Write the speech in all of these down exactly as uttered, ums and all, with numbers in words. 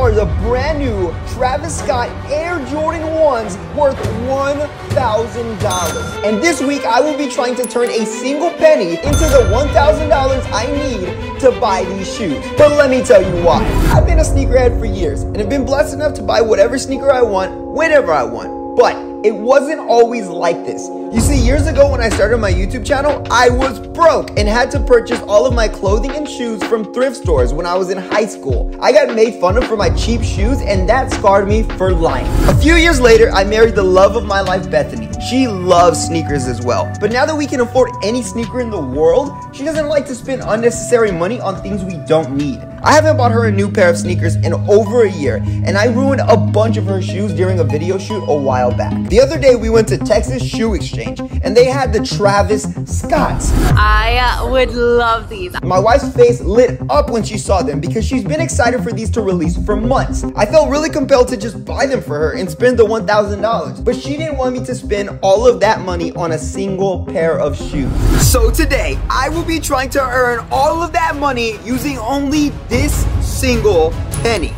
are the brand new Travis Scott Air Jordan ones worth one thousand dollars. And this week, I will be trying to turn a single penny into the one thousand dollars I need to buy these shoes. But let me tell you why. I've been a sneakerhead for years and have been blessed enough to buy whatever sneaker I want, whenever I want. But it wasn't always like this. You see, years ago when I started my YouTube channel, I was broke and had to purchase all of my clothing and shoes from thrift stores when I was in high school. I got made fun of for my cheap shoes, and that scarred me for life. A few years later, I married the love of my life, Bethany. She loves sneakers as well. But now that we can afford any sneaker in the world, she doesn't like to spend unnecessary money on things we don't need. I haven't bought her a new pair of sneakers in over a year, and I ruined a bunch of her shoes during a video shoot a while back. The other day, we went to Texas Shoe Exchange, and they had the Travis Scotts. I would love these. My wife's face lit up when she saw them because she's been excited for these to release for months. I felt really compelled to just buy them for her and spend the one thousand dollars, but she didn't want me to spend all of that money on a single pair of shoes. So today, I will be trying to earn all of that money using only this single penny.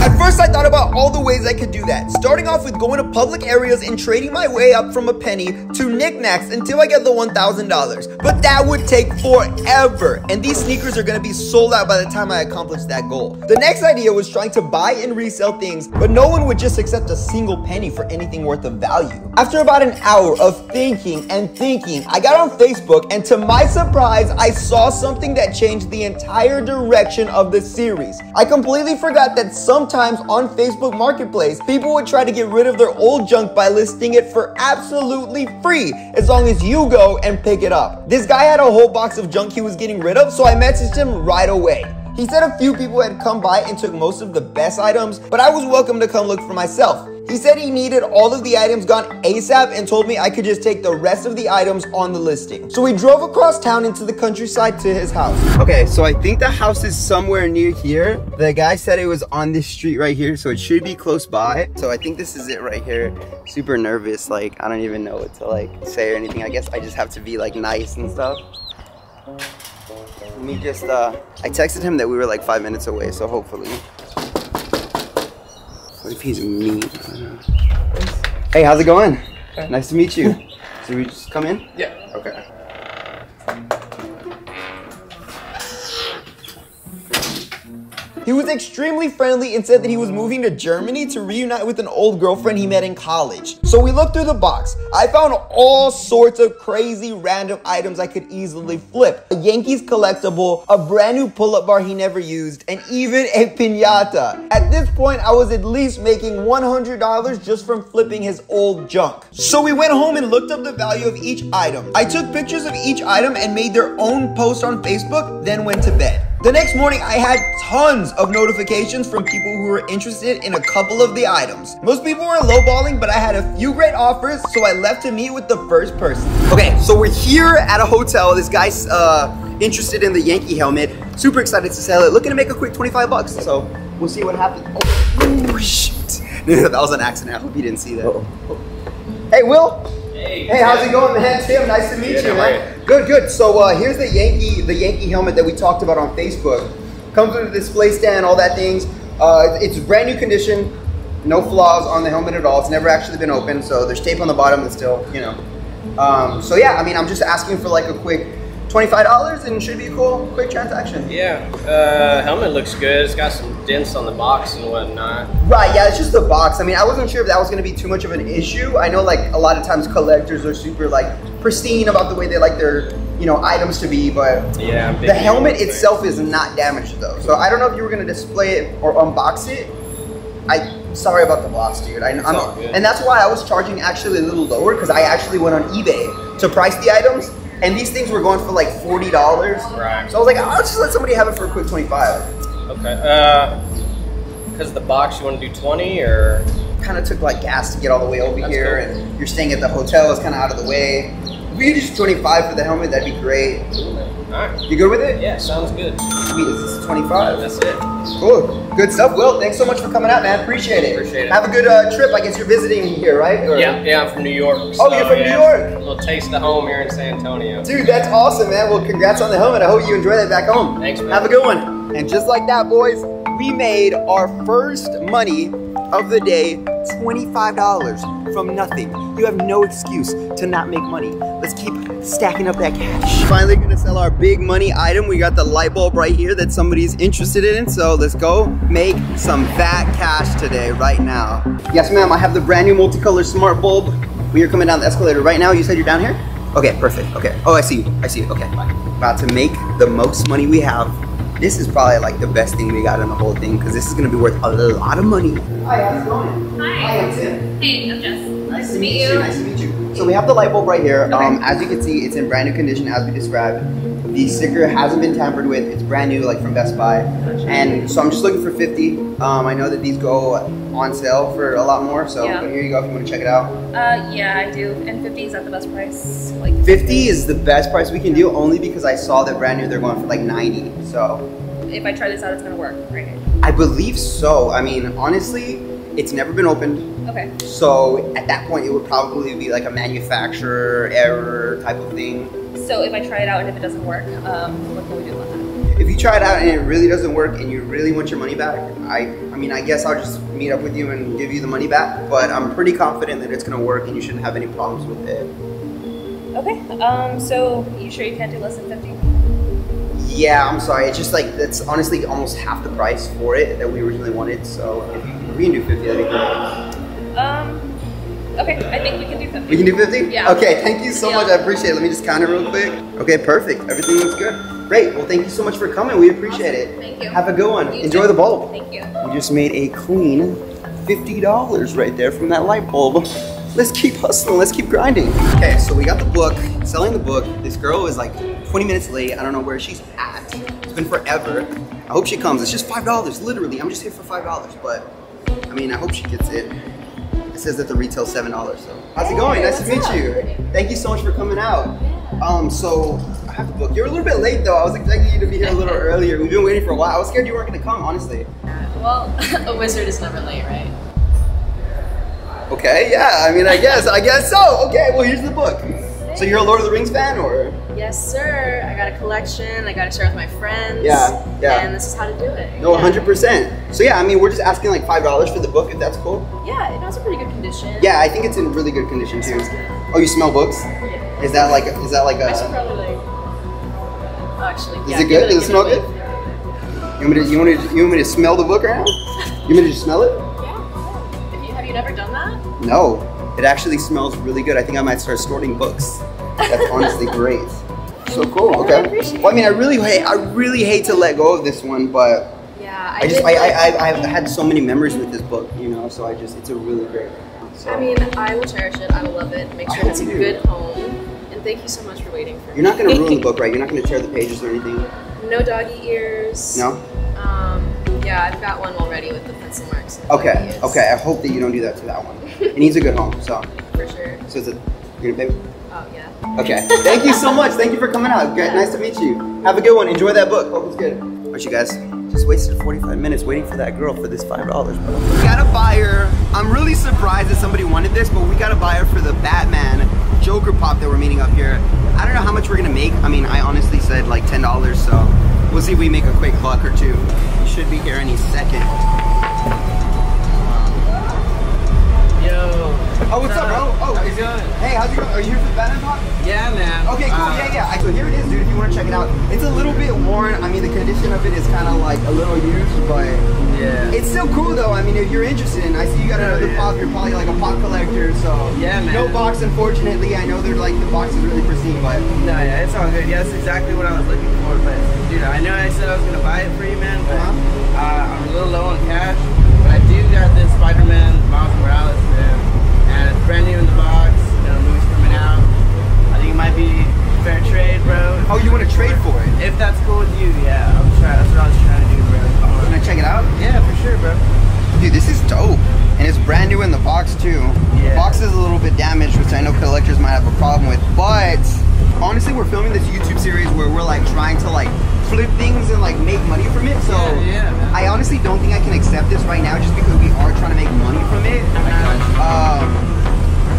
At first, I thought about all the ways I could do that, starting off with going to public areas and trading my way up from a penny to knickknacks until I get the one thousand dollars. But that would take forever, and these sneakers are gonna be sold out by the time I accomplish that goal. The next idea was trying to buy and resell things, but no one would just accept a single penny for anything worth of value. After about an hour of thinking and thinking, I got on Facebook, and to my surprise, I saw something that changed the entire direction of the series. I completely forgot that some Sometimes on Facebook Marketplace, people would try to get rid of their old junk by listing it for absolutely free, as long as you go and pick it up. This guy had a whole box of junk he was getting rid of, so I messaged him right away. He said a few people had come by and took most of the best items, but I was welcome to come look for myself. He said he needed all of the items gone ASAP and told me I could just take the rest of the items on the listing. So we drove across town into the countryside to his house. Okay, so I think the house is somewhere near here. The guy said it was on this street right here, so it should be close by. So I think this is it right here. Super nervous, like I don't even know what to like say or anything. I guess I just have to be like nice and stuff. Let me just, uh, I texted him that we were like five minutes away, so hopefully. What if he's mean? Hey, how's it going? Okay. Nice to meet you. Should we just come in? Yeah. Okay. He was extremely friendly and said that he was moving to Germany to reunite with an old girlfriend he met in college. So we looked through the box. I found all sorts of crazy random items I could easily flip. A Yankees collectible, a brand new pull-up bar he never used, and even a piñata. At this point, I was at least making one hundred dollars just from flipping his old junk. So we went home and looked up the value of each item. I took pictures of each item and made their own post on Facebook, then went to bed. The next morning, I had tons of notifications from people who were interested in a couple of the items. Most people were lowballing, but I had a few great offers, so I left to meet with the first person. Okay, so we're here at a hotel. This guy's uh, interested in the Yankee helmet. Super excited to sell it. Looking to make a quick twenty-five bucks, so we'll see what happens. Oh, oh shit. That was an accident. I hope you didn't see that. Uh-oh. Hey, Will. Hey, hey, how's it going, man? Tim, nice to meet yeah, you, man. Right. Good, good. So uh, here's the Yankee, the Yankee helmet that we talked about on Facebook. Comes with a display stand, all that things. Uh, it's brand new condition, no flaws on the helmet at all. It's never actually been opened, so there's tape on the bottom that's still, you know. Um, so yeah, I mean, I'm just asking for like a quick twenty-five dollars, and it should be a cool, quick transaction. Yeah, uh, helmet looks good. It's got some dents on the box and whatnot. Right, yeah, it's just the box. I mean, I wasn't sure if that was gonna be too much of an issue. I know like a lot of times collectors are super like pristine about the way they like their, you know, items to be, but yeah, the helmet itself is not damaged though. So I don't know if you were gonna display it or unbox it. I. Sorry about the loss, dude. I, I'm, and that's why I was charging actually a little lower, because I actually went on eBay to price the items. And these things were going for like forty dollars. Right. So I was like, I'll just let somebody have it for a quick twenty-five. Okay. Uh, because of the box, you want to do twenty, or? Kind of took like gas to get all the way over That's here. Cool. And you're staying at the hotel. It's kind of out of the way. If we could just twenty-five for the helmet, that'd be great. All right. You good with it? Yeah, sounds good. Sweet. This is twenty-five. That's it. Cool. Good stuff. Will, thanks so much for coming out, man. Appreciate it. Appreciate it. Have a good uh, trip. I guess you're visiting here, right? Or... Yeah, yeah, I'm from New York. So, oh, you're from yeah. New York? A little taste of home here in San Antonio. Dude, that's awesome, man. Well, congrats on the helmet. I hope you enjoy that back home. Thanks, man. Have a good one. And just like that, boys. and we made our first money of the day, twenty-five dollars from nothing. You have no excuse to not make money. Let's keep stacking up that cash. Finally gonna sell our big money item. We got the light bulb right here that somebody's interested in, so let's go make some fat cash today, right now. Yes ma'am, I have the brand new multicolor smart bulb. We are coming down the escalator right now. You said you're down here? Okay, perfect, okay. Oh, I see you, I see you, okay. About to make the most money we have. This is probably like the best thing we got in the whole thing because this is gonna be worth a lot of money. Hi, how's it going? Hi. Hi, I'm Tim. Hey, I'm Jess. Nice, nice to meet you. you. Nice to meet you. So we have the light bulb right here. Okay. Um, as you can see, it's in brand new condition as we described. The sticker hasn't been tampered with. It's brand new, like from Best Buy. And so I'm just looking for fifty. Um, I know that these go on sale for a lot more. So yeah. Here you go if you wanna check it out. Uh, yeah, I do. And fifty is at the best price. Like fifty is the best price we can do only because I saw that brand new, they're going for like ninety. So if I try this out, it's gonna work, right? I believe so. I mean, honestly, it's never been opened. Okay. So at that point, it would probably be like a manufacturer error type of thing. So if I try it out and if it doesn't work, um, what can we do about that? If you try it out and it really doesn't work and you really want your money back, I, I mean, I guess I'll just meet up with you and give you the money back. But I'm pretty confident that it's gonna work and you shouldn't have any problems with it. Okay. Um. So you sure you can't do less than fifty? Yeah, I'm sorry. It's just like, that's honestly almost half the price for it that we originally wanted. So if we can do fifty, that'd be great. Um, okay, I think we can do fifty. We can do fifty? Yeah. Okay, thank you so yeah. much. I appreciate it. Let me just count it real quick. Okay, perfect. Everything looks good. Great. Well, thank you so much for coming. We appreciate awesome. it. Thank you. Have a good one. You Enjoy too. the bulb. Thank you. We just made a clean fifty dollars right there from that light bulb. Let's keep hustling, let's keep grinding. Okay, so we got the book, selling the book. This girl is like twenty minutes late. I don't know where she's at. It's been forever. I hope she comes. It's just five dollars, literally. I'm just here for five dollars, but I mean, I hope she gets it. It says that the retail's seven dollars, so. How's it going? Hey, nice to meet up? you. Thank you so much for coming out. Um, so I have the book. You're a little bit late though. I was expecting you to be here a little earlier. We've been waiting for a while. I was scared you weren't gonna come, honestly. Well, a wizard is never late, right? Okay, yeah, I mean, I guess, I guess so. Okay, well, here's the book. So you're a Lord of the Rings fan, or? Yes, sir. I got a collection. I got to share with my friends. Yeah, yeah. And this is how to do it. No, one hundred percent. So yeah, I mean, we're just asking like five dollars for the book, if that's cool. Yeah, it has a pretty good condition. Yeah, I think it's in really good condition, too. Oh, you smell books? Yeah. Is that like, is that like a... I should probably like... Oh, actually, yeah. Is it good? Does it smell good? You want me to, you want me to, you want me to smell the book right now? You want me to just smell it? Never done that? No, it actually smells really good. I think I might start sorting books. That's honestly great. So cool. Okay. I well, I mean, I really hate. I really hate to let go of this one, but yeah, I, I just I, like, I I I've had so many memories with this book, you know. So I just it's a really great. So. I mean, I will cherish it. I will love it. Make sure it has a good home. And thank you so much for waiting for me. You're not gonna ruin the book, right? You're not gonna tear the pages or anything. No doggy ears. No. Um. Yeah, I've got one already with the pencil marks. Okay, okay. I hope that you don't do that to that one. It needs a good home, so. For sure. So is it your baby? Oh, yeah. Okay. Thank you so much. Thank you for coming out. Yeah. Nice to meet you. Have a good one. Enjoy that book. Hope it's good. All right, you guys. Just wasted forty-five minutes waiting for that girl for this five dollars, bro. We got a buyer. I'm really surprised that somebody wanted this, but we got a buyer for the Batman Joker pop that we're meeting up here. I don't know how much we're going to make. I mean, I honestly said like ten dollars, so. We'll see if we make a quick buck or two. He should be here any second. Yo. Oh, what's up, bro? Oh, how's it going? Hey, how's it going? Are you here for the Batman pop? Yeah, man. Okay, cool. Uh, yeah, yeah. So here it is, dude. If you want to check it out, it's a little bit worn. I mean, the condition of it is kind of like a little used, but yeah, it's still cool though. I mean, if you're interested, in, I see you got another yeah. pop. You're probably like a pop collector, so yeah, man. No box, unfortunately. I know they're like the box is really pristine, but no, yeah, it's all good. Yeah, that's exactly what I was looking for, but. Dude, I know I said I was gonna buy it for you, man, but uh-huh. uh, I'm a little low on cash. But I do got this Spider-Man Miles Morales, man, and it's brand new in the box. You know, the movie's coming out. I think it might be fair trade, bro. Oh, you want to trade for it? If that's cool with you, yeah. I'm trying. That's what I was trying to do, bro. Can I check it out? Yeah, for sure, bro. Dude, this is dope, and it's brand new in the box too. Yeah. The box is a little bit damaged, which I know collectors might have a problem with, but. Honestly, we're filming this YouTube series where we're like trying to like flip things and like make money from it. So yeah, yeah, I honestly don't think I can accept this right now just because we are trying to make money from it. Um,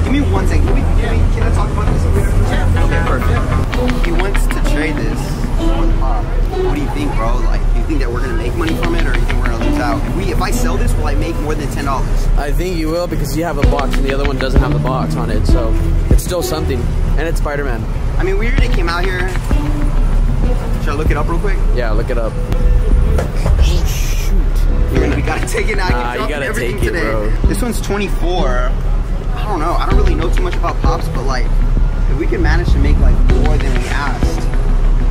give me one second. Can, we, yeah. can, we, can I talk about this later? Yeah, okay, perfect. He wants to trade this. What do you think, bro? Like, do you think that we're gonna make money from it, or do you think we're gonna lose? if I sell this, will I make more than ten dollars? I think you will, because you have a box and the other one doesn't have the box on it, so it's still something. And it's Spider-Man. I mean, we already came out here. Should I look it up real quick? Yeah, look it up. Oh, shoot. You're gonna... We gotta take it out. Nah, you gotta take it, today. Bro. This one's twenty-four. I don't know. I don't really know too much about Pops, but like, if we can manage to make like more than we asked,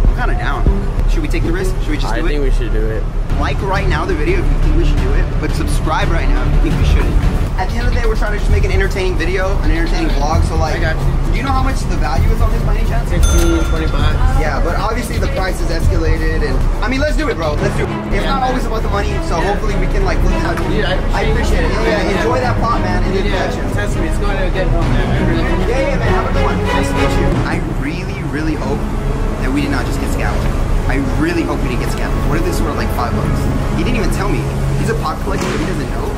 I'm kinda down. Should we take the risk? Should we just do it? I think we should do it. Like right now the video if you think we should do it, but subscribe right now if you think we shouldn't. At the end of the day, we're trying to just make an entertaining video, an entertaining vlog, so like, I got you. Do you know how much the value is on this by any chance? fifteen, twenty bucks. Yeah, but obviously the price has escalated, and I mean, let's do it, bro. Let's do it. It's yeah, not always about the money, so yeah, hopefully we can like look out. Yeah, I appreciate it. Yeah, yeah, enjoy that pot, man, and the collection. Trust me, it's going to get home, man. Yeah, yeah, man, have a good one. Nice to meet you. I really, really hope that we did not just get scammed. I really hope we didn't get scammed. What if this were like five bucks? He didn't even tell me. He's a pop collector, but he doesn't know.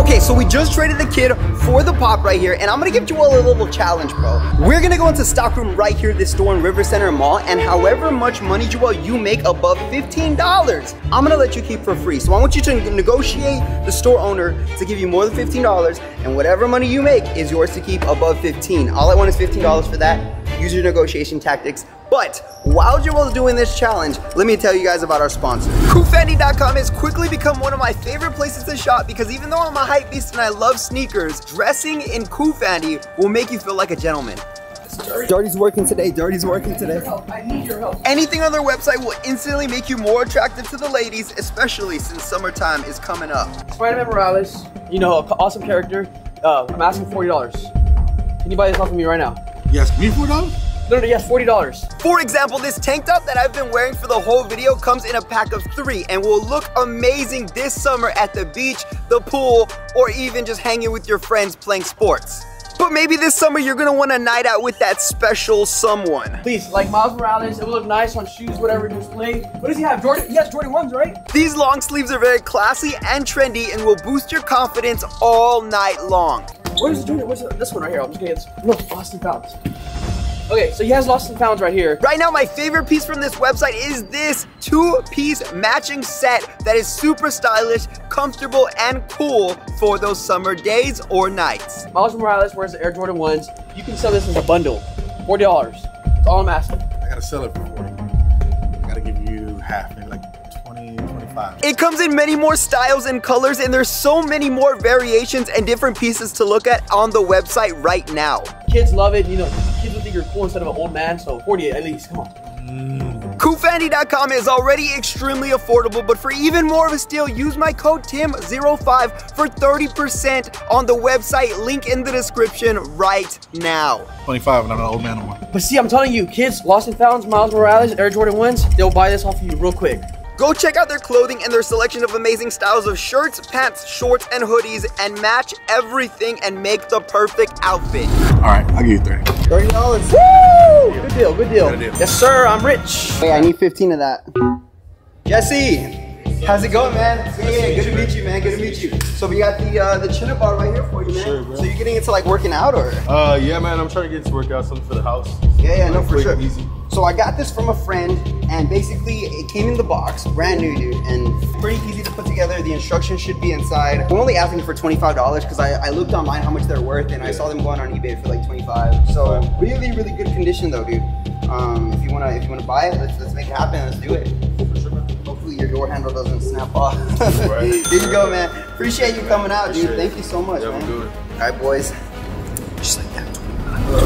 Okay, so we just traded the kid for the pop right here, and I'm gonna give you all a little challenge, bro. We're gonna go into Stockroom right here, this store in River Center Mall, and however much money, Joelle, you make above fifteen dollars, I'm gonna let you keep for free. So I want you to negotiate the store owner to give you more than fifteen dollars, and whatever money you make is yours to keep above fifteen. All I want is fifteen dollars for that. Use your negotiation tactics. But while Joelle's doing this challenge, let me tell you guys about our sponsor. Kufendi dot com has quickly become one of my favorite places to shop because even though I'm a hype beast and I love sneakers, dressing in Kufendi will make you feel like a gentleman. Dirty. Dirty's working today, Dirty's working today. I need your help. Anything on their website will instantly make you more attractive to the ladies, especially since summertime is coming up. Spider-Man Morales, you know, awesome character. Uh, I'm asking forty dollars. Can you buy this off of me right now? Yes, me forty dollars? No, no, yes, forty dollars. For example, this tank top that I've been wearing for the whole video comes in a pack of three and will look amazing this summer at the beach, the pool, or even just hanging with your friends playing sports. But maybe this summer you're gonna want a night out with that special someone. Please, like Miles Morales, it will look nice on shoes, whatever display. What does he have, Jordan? He has Jordan ones, right? These long sleeves are very classy and trendy and will boost your confidence all night long. Where's Jordan? What's this one right here? I'm just gonna get this. Look, Austin Powers. Okay, so he has lost some pounds right here. Right now, my favorite piece from this website is this two-piece matching set that is super stylish, comfortable, and cool for those summer days or nights. Miles Morales wears the Air Jordan ones. You can sell this as a bundle. forty dollars. That's all I'm asking. I gotta sell it for forty dollars. I gotta give you half, maybe like twenty, twenty-five. It comes in many more styles and colors, and there's so many more variations and different pieces to look at on the website right now. Kids love it, you know. Kids will think you're cool instead of an old man, so forty-eight at least, come on. Mm. Kufendi dot com is already extremely affordable, but for even more of a steal, use my code Tim zero five for thirty percent on the website, link in the description right now. twenty-five and I'm an old man anymore. But see, I'm telling you, kids, Lost and Founds, Miles Morales, Air Jordan ones, they'll buy this off of you real quick. Go check out their clothing and their selection of amazing styles of shirts, pants, shorts, and hoodies, and match everything and make the perfect outfit. All right, I'll give you thirty. thirty dollars. Woo! Good deal, good deal. deal. Yes, sir, I'm rich. Hey, I need fifteen of that. Jesse, how's it going, man? It's good, yeah, good to meet you, man. Good to meet you. So we got the uh, the chin-up bar right here for you, man. Sure, bro. So you're getting into like working out, or? Uh, yeah, man. I'm trying to get into workout, something for the house. Yeah, yeah, no, for sure. Easy. So I got this from a friend, and basically it came in the box, brand new, dude, and pretty easy to put together. The instructions should be inside. We're only asking for twenty-five dollars because I, I looked online how much they're worth, and I saw them going on eBay for like twenty-five. So really, really good condition though, dude. Um, if you wanna, if you wanna buy it, let's let's make it happen. Let's do it. Hopefully your door handle doesn't snap off. There you go, man. Appreciate you coming out, dude. Thank you so much, man. All right, boys. Just like that.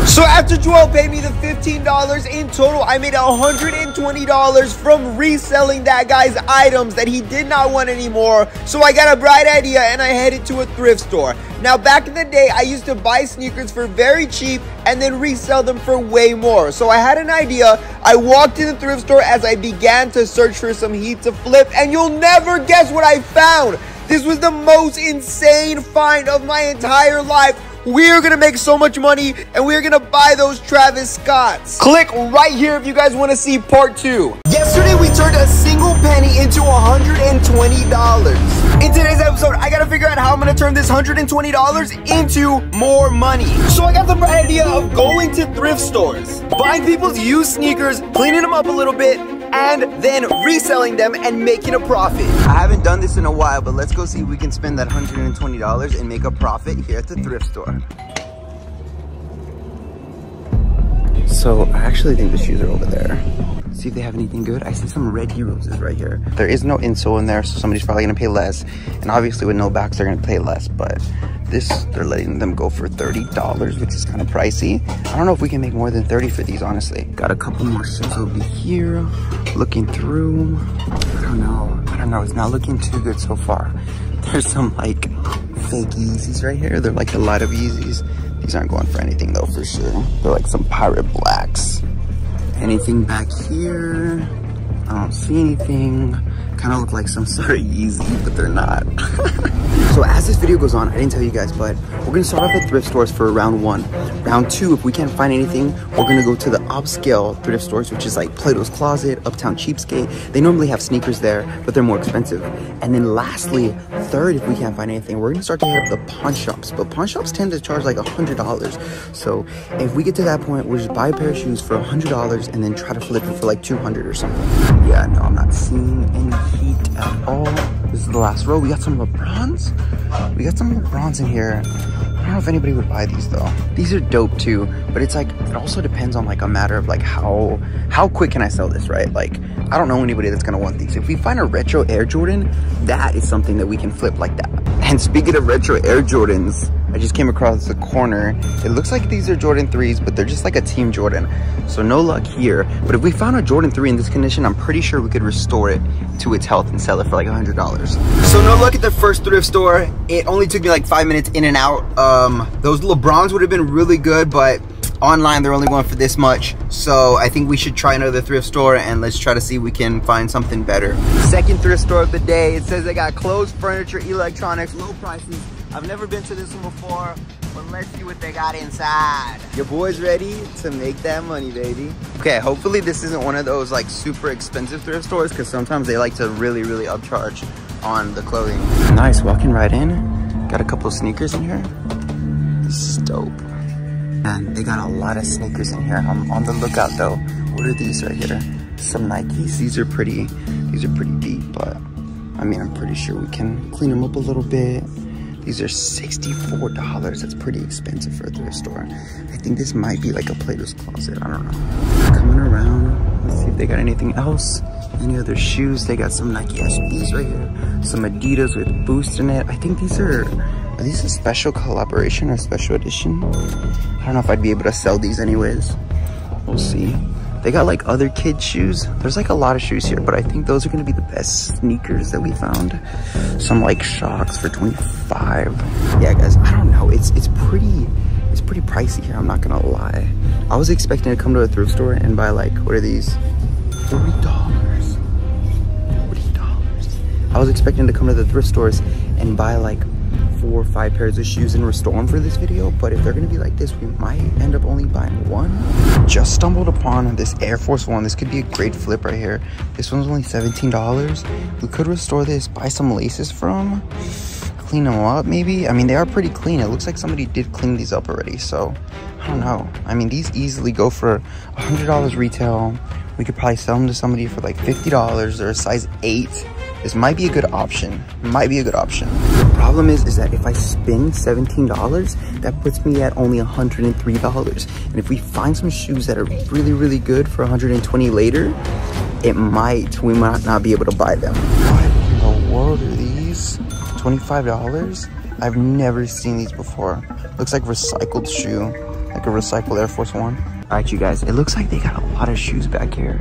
So after Joelle paid me the fifteen dollars in total, I made one hundred twenty dollars from reselling that guy's items that he did not want anymore. So I got a bright idea and I headed to a thrift store. Now back in the day, I used to buy sneakers for very cheap and then resell them for way more. So I had an idea. I walked in the thrift store as I began to search for some heat to flip, and you'll never guess what I found. This was the most insane find of my entire life. We're gonna make so much money, and we're gonna buy those Travis Scotts. Click right here if you guys wanna see part two. Yesterday, we turned a single penny into one hundred twenty dollars. In today's episode, I gotta figure out how I'm gonna turn this one hundred twenty dollars into more money. So I got the bright idea of going to thrift stores, buying people's used sneakers, cleaning them up a little bit, and then reselling them and making a profit. I haven't done this in a while, but let's go see if we can spend that one hundred twenty dollars and make a profit here at the thrift store. So I actually think the shoes are over there. See if they have anything good. I see some Red Heroes right here. There is no insole in there, so somebody's probably gonna pay less. And obviously with no backs, they're gonna pay less, but this, they're letting them go for thirty dollars, which is kind of pricey. I don't know if we can make more than thirty for these, honestly. Got a couple more shoes over here. Looking through, I don't know. I don't know, it's not looking too good so far. There's some like fake Yeezys right here. They're like a lot of Yeezys. These aren't going for anything though, for sure. They're like some pirate blacks. Anything back here? I don't see anything. Kind of look like some sort of Yeezy, but they're not. So as this video goes on, I didn't tell you guys, but we're gonna start off at thrift stores for round one. Round two, if we can't find anything, we're gonna go to the upscale thrift stores, which is like Plato's Closet, Uptown Cheapskate. They normally have sneakers there, but they're more expensive. And then lastly, third, if we can't find anything, we're gonna start to hit up the pawn shops. But pawn shops tend to charge like one hundred dollars. So if we get to that point, we'll just buy a pair of shoes for one hundred dollars and then try to flip it for like two hundred dollars or something. Yeah, no, I'm not seeing any heat at all. This is the last row. We got some LeBrons. We got some LeBrons in here. I don't know if anybody would buy these though. These are dope too, but it's like, it also depends on like a matter of like how, how quick can I sell this, right? Like, I don't know anybody that's gonna want these. If we find a retro Air Jordan, that is something that we can flip like that. And speaking of retro Air Jordans, I just came across the corner. It looks like these are Jordan threes, but they're just like a Team Jordan. So no luck here. But if we found a Jordan three in this condition, I'm pretty sure we could restore it to its health and sell it for like one hundred dollars. So no luck at the first thrift store. It only took me like five minutes in and out. Um, those LeBrons would have been really good, but online they're only going for this much. So I think we should try another thrift store and let's try to see if we can find something better. Second thrift store of the day. It says they got clothes, furniture, electronics, low prices. I've never been to this one before, but let's see what they got inside. Your boy's ready to make that money, baby. Okay, hopefully this isn't one of those like super expensive thrift stores, because sometimes they like to really, really upcharge on the clothing. Nice, walking right in. Got a couple of sneakers in here. This is dope. Man, they got a lot of sneakers in here. I'm on the lookout though. What are these right here? Some Nikes. These are pretty, these are pretty deep, but I mean, I'm pretty sure we can clean them up a little bit. These are sixty-four dollars. That's pretty expensive for a thrift store. I think this might be like a Plato's Closet. I don't know. Coming around. Let's see if they got anything else. Any other shoes? They got some Nike S Bs right here. Some Adidas with Boost in it. I think these are... Are these a special collaboration or special edition? I don't know if I'd be able to sell these anyways. We'll see. They got like other kids' shoes. There's like a lot of shoes here, but I think those are gonna be the best sneakers that we found. Some like shocks for twenty-five. Yeah guys, I don't know. It's it's pretty it's pretty pricey here, I'm not gonna lie. I was expecting to come to a thrift store and buy like, what are these? forty dollars. forty dollars. I was expecting to come to the thrift stores and buy like four or five pairs of shoes and restore them for this video, but if they're gonna be like this, we might end up only buying one. Just stumbled upon this Air Force One. This could be a great flip right here. This one's only seventeen dollars. We could restore this, buy some laces from, clean them up maybe. I mean, they are pretty clean. It looks like somebody did clean these up already, so I don't know. I mean, these easily go for one hundred dollars retail. We could probably sell them to somebody for like fifty dollars. They're a size eight. This might be a good option. Might be a good option. The problem is, is that if I spend seventeen dollars, that puts me at only one hundred three dollars. And if we find some shoes that are really, really good for one hundred twenty dollars later, it might, we might not be able to buy them. What in the world are these? twenty-five dollars? I've never seen these before. Looks like recycled shoe, like a recycled Air Force One. All right, you guys, it looks like they got a lot of shoes back here.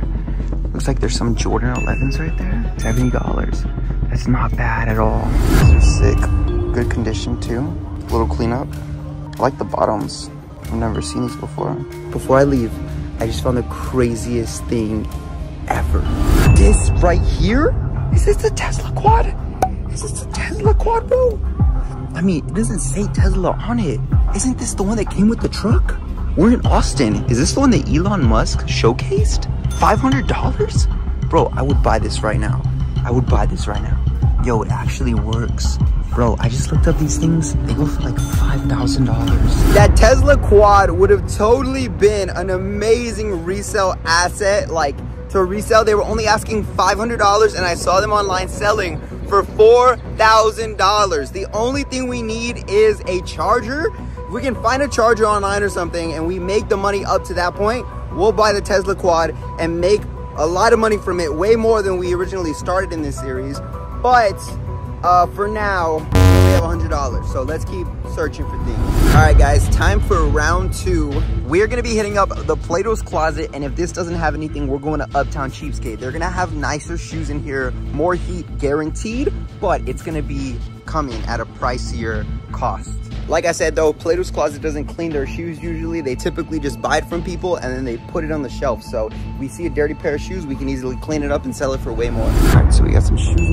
Looks like there's some Jordan elevens right there. seventy dollars. That's not bad at all. These are sick. Good condition too. A little cleanup. I like the bottoms. I've never seen these before. Before I leave, I just found the craziest thing ever. This right here? Is this the Tesla quad? Is this the Tesla quad, bro? I mean, it doesn't say Tesla on it. Isn't this the one that came with the truck? We're in Austin. Is this the one that Elon Musk showcased? five hundred dollars? Bro, I would buy this right now. I would buy this right now. Yo, it actually works. Bro, I just looked up these things. They go for like five thousand dollars. That Tesla quad would have totally been an amazing resale asset. Like, to resell. They were only asking five hundred dollars, and I saw them online selling for four thousand dollars. The only thing we need is a charger. If we can find a charger online or something and we make the money up to that point, we'll buy the Tesla Quad and make a lot of money from it, way more than we originally started in this series. But uh, for now, we have one hundred dollars, so let's keep searching for things. All right, guys, time for round two. We're gonna be hitting up the Plato's Closet, and if this doesn't have anything, we're going to Uptown Cheapskate. They're gonna have nicer shoes in here, more heat guaranteed, but it's gonna be coming at a pricier cost. Like I said though, Plato's Closet doesn't clean their shoes usually. They typically just buy it from people and then they put it on the shelf. So if we see a dirty pair of shoes, we can easily clean it up and sell it for way more. All right, so we got some shoes in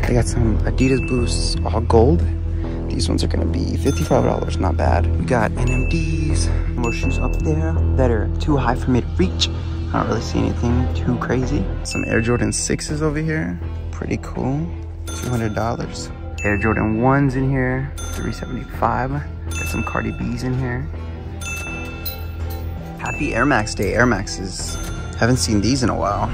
here. I got some Adidas Boosts, all gold. These ones are gonna be fifty-five dollars, not bad. We got N M Ds, more shoes up there that are too high for me to reach. I don't really see anything too crazy. Some Air Jordan sixes over here, pretty cool, two hundred dollars. Air Jordan ones in here, three seventy-five. Got some Cardi B's in here. Happy Air Max Day. Air Maxes, haven't seen these in a while.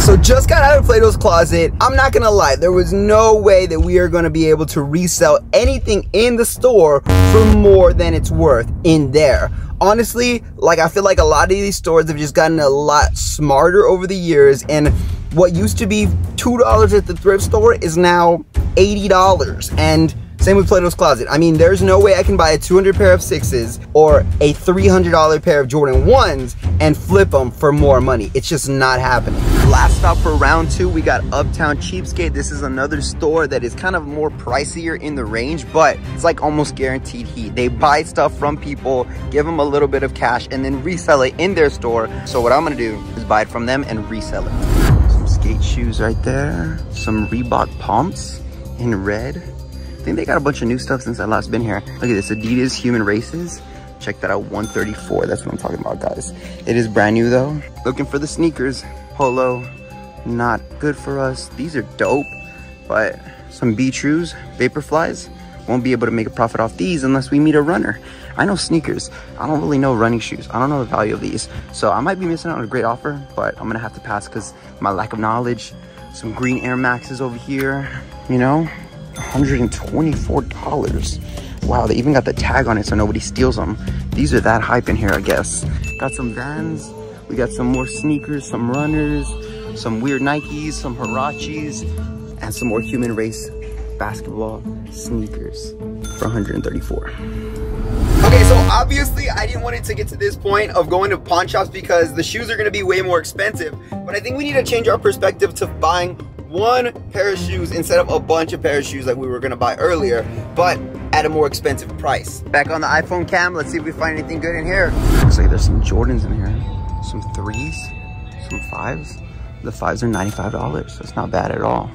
So just got out of Plato's Closet. I'm not gonna lie, there was no way that we are gonna be able to resell anything in the store for more than it's worth in there. Honestly, like, I feel like a lot of these stores have just gotten a lot smarter over the years, and what used to be two dollars at the thrift store is now eighty dollars. And same with Plato's Closet. I mean, there's no way I can buy a two hundred pair of sixes or a three hundred dollar pair of Jordan ones and flip them for more money. It's just not happening. Last stop for round two, we got Uptown Cheapskate. This is another store that is kind of more pricier in the range, but it's like almost guaranteed heat. They buy stuff from people, give them a little bit of cash, and then resell it in their store. So what I'm gonna do is buy it from them and resell it. Skate shoes right there, some Reebok pumps in red. I think they got a bunch of new stuff since I last been here. Look at this, Adidas Human Races. Check that out, one thirty-four. That's what I'm talking about, guys. It is brand new though. Looking for the sneakers. Polo, not good for us. These are dope, but some B-Trues, Vaporflies. Won't be able to make a profit off these unless we meet a runner. I know sneakers. I don't really know running shoes. I don't know the value of these. So I might be missing out on a great offer, but I'm gonna have to pass because my lack of knowledge. Some green Air Maxes over here, you know, one hundred twenty-four dollars. Wow, they even got the tag on it so nobody steals them. These are that hype in here, I guess. Got some Vans. We got some more sneakers, some runners, some weird Nikes, some Hirachis, and some more Human Race basketball sneakers for one hundred thirty-four. Okay, so obviously I didn't want it to get to this point of going to pawn shops because the shoes are gonna be way more expensive, but I think we need to change our perspective to buying one pair of shoes instead of a bunch of pair of shoes like we were gonna buy earlier, but at a more expensive price. Back on the iPhone cam, let's see if we find anything good in here. Looks like there's some Jordans in here, some threes, some fives. The fives are ninety-five dollars, so it's not bad at all.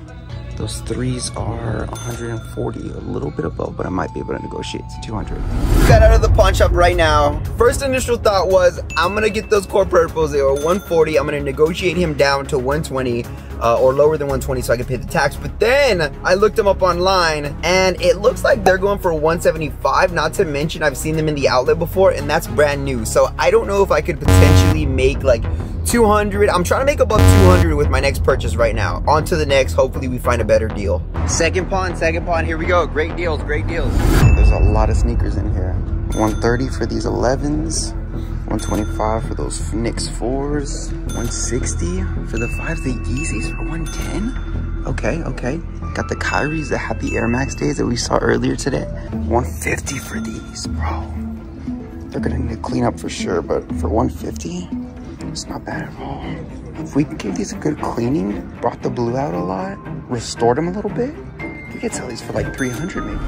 Those threes are one hundred forty, a little bit above, but I might be able to negotiate to two hundred. We got out of the pawn shop right now. First initial thought was, I'm gonna get those core purples. They were one forty. I'm gonna negotiate him down to one twenty uh, or lower than one twenty so I can pay the tax. But then I looked them up online and it looks like they're going for one seventy-five. Not to mention I've seen them in the outlet before and that's brand new. So I don't know if I could potentially make like two hundred. I'm trying to make above two hundred with my next purchase right now. On to the next, hopefully we find a better deal. Second pawn, second pawn, here we go. Great deals, great deals. There's a lot of sneakers in here. one thirty for these elevens, one twenty-five for those Knicks fours, one sixty for the fives, the Yeezys for one ten. Okay, okay. Got the Kyries, the Happy Air Max Days that we saw earlier today. one fifty for these, bro. They're gonna need to clean up for sure, but for one fifty? It's not bad at all. If we gave these a good cleaning, brought the blue out a lot, restored them a little bit, we could sell these for like three hundred maybe.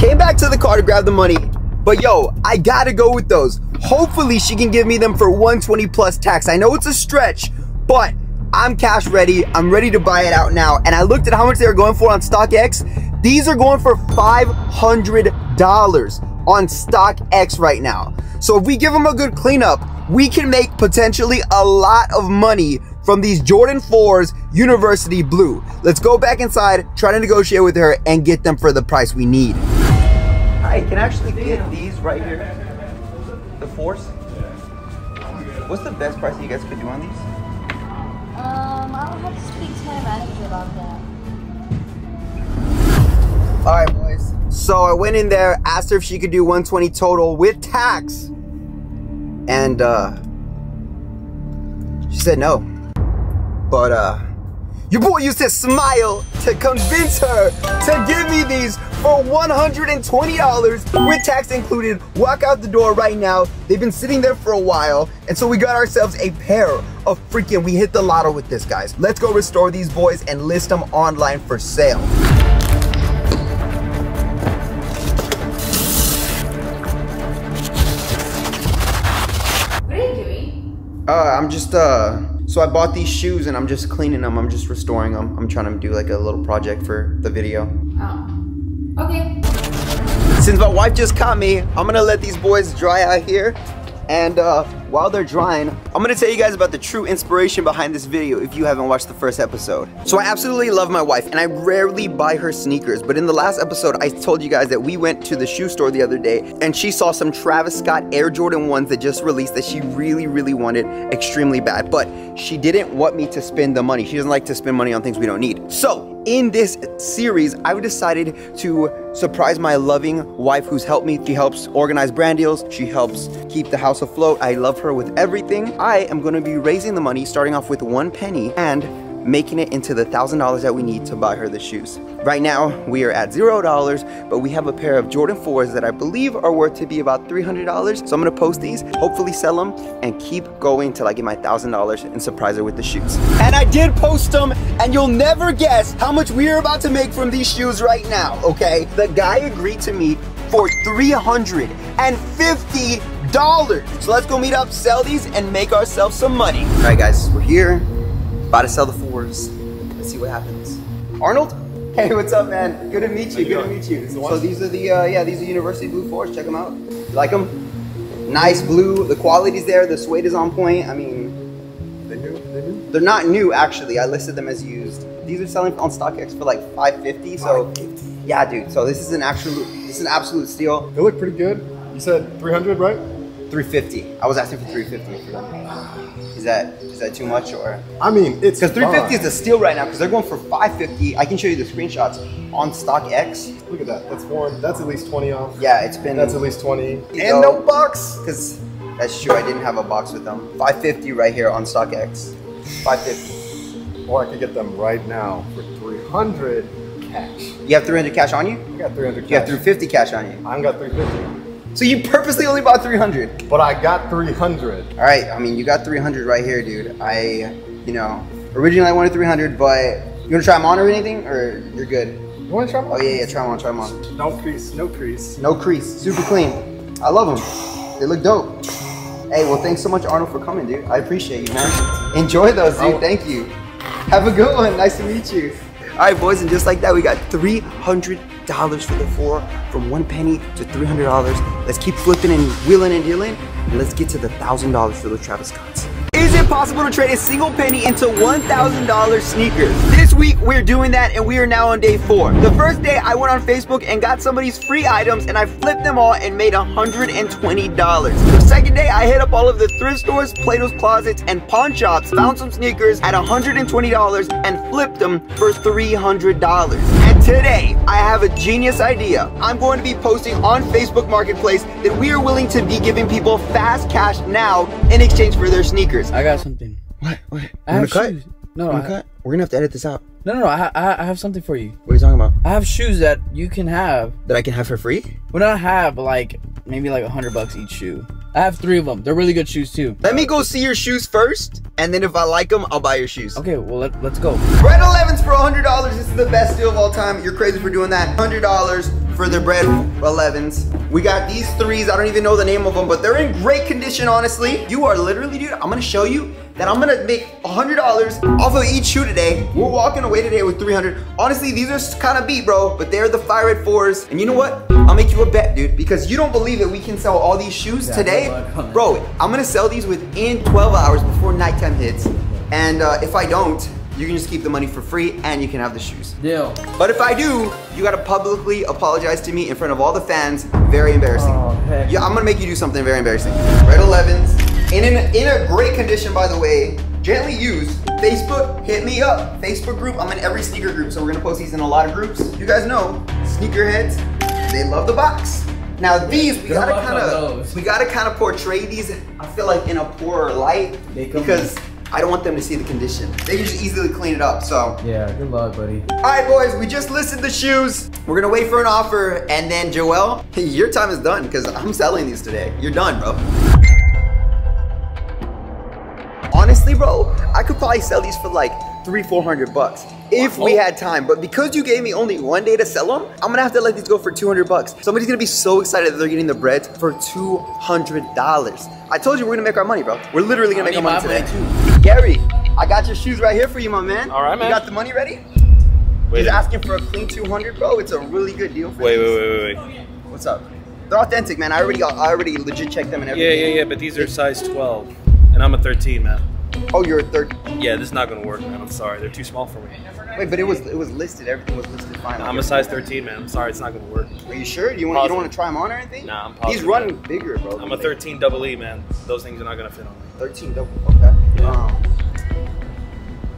Came back to the car to grab the money, but yo, I gotta go with those. Hopefully she can give me them for one twenty plus tax. I know it's a stretch, but I'm cash ready. I'm ready to buy it out now. And I looked at how much they were going for on StockX. These are going for five hundred dollars on StockX right now. So if we give them a good cleanup, we can make potentially a lot of money from these Jordan fours University Blue. Let's go back inside, try to negotiate with her and get them for the price we need. I can actually get these right here, the fours. What's the best price you guys could do on these? Um, I'll have to speak to my manager about that. All right, boys. So I went in there, asked her if she could do one twenty total with tax, and uh, she said no. But uh, your boy used his smile to convince her to give me these for one hundred twenty dollars with tax included. Walk out the door right now. They've been sitting there for a while, and so we got ourselves a pair of freaking, we hit the lotto with this, guys. Let's go restore these boys and list them online for sale. What are you doing? Uh, I'm just, uh, so I bought these shoes and I'm just cleaning them. I'm just restoring them. I'm trying to do like a little project for the video. Oh. Okay. Since my wife just caught me, I'm gonna let these boys dry out here. And uh, while they're drying, I'm gonna tell you guys about the true inspiration behind this video if you haven't watched the first episode. So I absolutely love my wife and I rarely buy her sneakers, but in the last episode, I told you guys that we went to the shoe store the other day and she saw some Travis Scott Air Jordan ones that just released that she really, really wanted extremely bad, but she didn't want me to spend the money. She doesn't like to spend money on things we don't need. So in this series, I've decided to surprise my loving wife who's helped me. She helps organize brand deals. She helps keep the house afloat. I love her with everything. I am gonna be raising the money, starting off with one penny and making it into the one thousand dollars that we need to buy her the shoes. Right now, we are at zero dollars, but we have a pair of Jordan fours that I believe are worth to be about three hundred dollars. So I'm gonna post these, hopefully sell them, and keep going till I get my one thousand dollars and surprise her with the shoes. And I did post them, and you'll never guess how much we're about to make from these shoes right now, okay? The guy agreed to meet for three hundred fifty dollars. So let's go meet up, sell these, and make ourselves some money. All right, guys, we're here, about to sell the fours. Let's see what happens. Arnold? Hey, what's up, man? Good to meet you. Good to meet you. So these are the uh, yeah, these are University Blue fours. Check them out. You like them? Nice blue. The quality's there. The suede is on point. I mean, they're new. They're new. They're not new, actually. I listed them as used. These are selling on StockX for like five fifty. So yeah, dude. So this is an actual, this is an absolute steal. They look pretty good. You said three hundred, right? three fifty. I was asking for three fifty for them. Is that? Is that too much, or? I mean, it's because three fifty is a steal right now because they're going for five fifty. I can show you the screenshots on StockX. Look at that. That's one. That's at least twenty off. Yeah, it's been. That's at least twenty. And so, no box, because that's true. I didn't have a box with them. five fifty right here on StockX. five fifty. Or I could get them right now for three hundred cash. You have three hundred cash on you? I got three hundred. You cash. Have three fifty cash on you? I got three fifty. So you purposely only bought three hundred. But I got three hundred. All right, I mean, you got three hundred right here, dude. I, you know, originally I wanted three hundred, but you wanna try them on or anything, or you're good? You wanna try them on? Oh yeah, yeah, try them on, try them on. No crease, no crease. No crease, super clean. I love them, they look dope. Hey, well, thanks so much, Arnold, for coming, dude. I appreciate you, man. Enjoy those, dude, thank you. Have a good one, nice to meet you. All right, boys, and just like that, we got three hundred dollars for the four, from one penny to three hundred dollars. Let's keep flipping and wheeling and dealing, and let's get to the one thousand dollars for the Travis Scotts. Is it possible to trade a single penny into one thousand dollar sneakers? This week, we're doing that, and we are now on day four. The first day, I went on Facebook and got somebody's free items, and I flipped them all and made one hundred twenty dollars. The second day, I hit up all of the thrift stores, Plato's Closets, and pawn shops, found some sneakers at one hundred twenty dollars, and flipped them for three hundred dollars. And today, I have a genius idea. I'm going to be posting on Facebook Marketplace that we are willing to be giving people fast cash now in exchange for their sneakers. I got something. What? What? I have shoes. No, I cut. We're gonna have to edit this out. No, no, no. I, I, I have something for you. What are you talking about? I have shoes that you can have. That I can have for free? Well, not have, but like maybe like a hundred bucks each shoe. I have three of them. They're really good shoes too. Let me go see your shoes first, and then if I like them, I'll buy your shoes. Okay, well let, let's go. Bread elevens for a hundred dollars. This is the best deal of all time. You're crazy for doing that. Hundred dollars for the bread elevens. We got these threes. I don't even know the name of them, but they're in great condition, honestly. You are literally, dude, I'm gonna show you that I'm gonna make one hundred dollars off of each shoe today. We're walking away today with three hundred. Honestly, these are kind of beat, bro, but they're the Fire Red fours. And you know what? I'll make you a bet, dude, because you don't believe that we can sell all these shoes yeah, today. Bro, I'm gonna sell these within twelve hours before nighttime hits. And uh, if I don't, you can just keep the money for free and you can have the shoes. Deal. But if I do, you gotta publicly apologize to me in front of all the fans. Very embarrassing. Oh, heck. Yeah, I'm gonna make you do something very embarrassing. Red elevens. In, an, in a great condition, by the way, Gently used. Facebook, hit me up. Facebook group, I'm in every sneaker group, so we're gonna post these in a lot of groups. You guys know, sneakerheads, they love the box. Now these, we gotta kind of, we gotta kind of portray these, I feel like, in a poorer light, because I don't want them to see the condition. They can just easily clean it up, so. Yeah, good luck, buddy. All right, boys, we just listed the shoes. We're gonna wait for an offer, and then Joel, your time is done, because I'm selling these today. You're done, bro. Honestly, bro, I could probably sell these for like three, four hundred bucks if we had time. But because you gave me only one day to sell them, I'm gonna have to let these go for two hundred bucks. Somebody's gonna be so excited that they're getting the bread for two hundred dollars. I told you we're gonna make our money, bro. We're literally gonna I make our money today. Money Gary, I got your shoes right here for you, my man. All right, man. You got the money ready? Wait. He's asking for a clean two hundred, bro. It's a really good deal for you. Wait, these. wait, wait, wait, wait. What's up? They're authentic, man. I already, got, I already legit checked them and everything. Yeah, yeah, yeah. But these are size twelve, and I'm a thirteen, man. Oh, you're a third. Yeah, this is not gonna work, man. I'm sorry, they're too small for me. Wait, but it was it was listed. Everything was listed fine. No, I'm a size thirteen, man. I'm sorry, it's not gonna work. Are you sure? Do you want? Positive. You don't want to try them on or anything? Nah, I'm positive. He's running man. bigger, bro. I'm a thirteen double E, man. Those things are not gonna fit on me. thirteen double. Okay. Yeah. Um,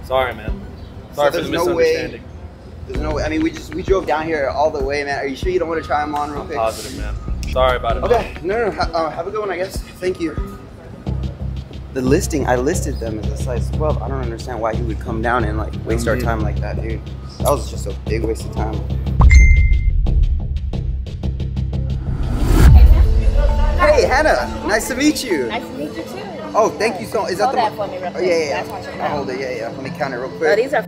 sorry, man. Sorry so for the no misunderstanding. Way, there's no way. I mean, we just we drove down here all the way, man. Are you sure you don't want to try them on real I'm quick? Positive, man. Sorry about it. Okay. Man. No, no. no. Uh, have a good one, I guess. Thank you. The listing, I listed them as a size twelve. I don't understand why he would come down and like waste our time like that, dude. That was just a big waste of time. Hey, Hannah, nice to meet you. Nice to meet you too. Oh, thank you so much. Is that the one? Hold that for me real quick. Oh, yeah, yeah, yeah. I'll hold it, yeah, yeah. Let me count it real quick. Oh, these are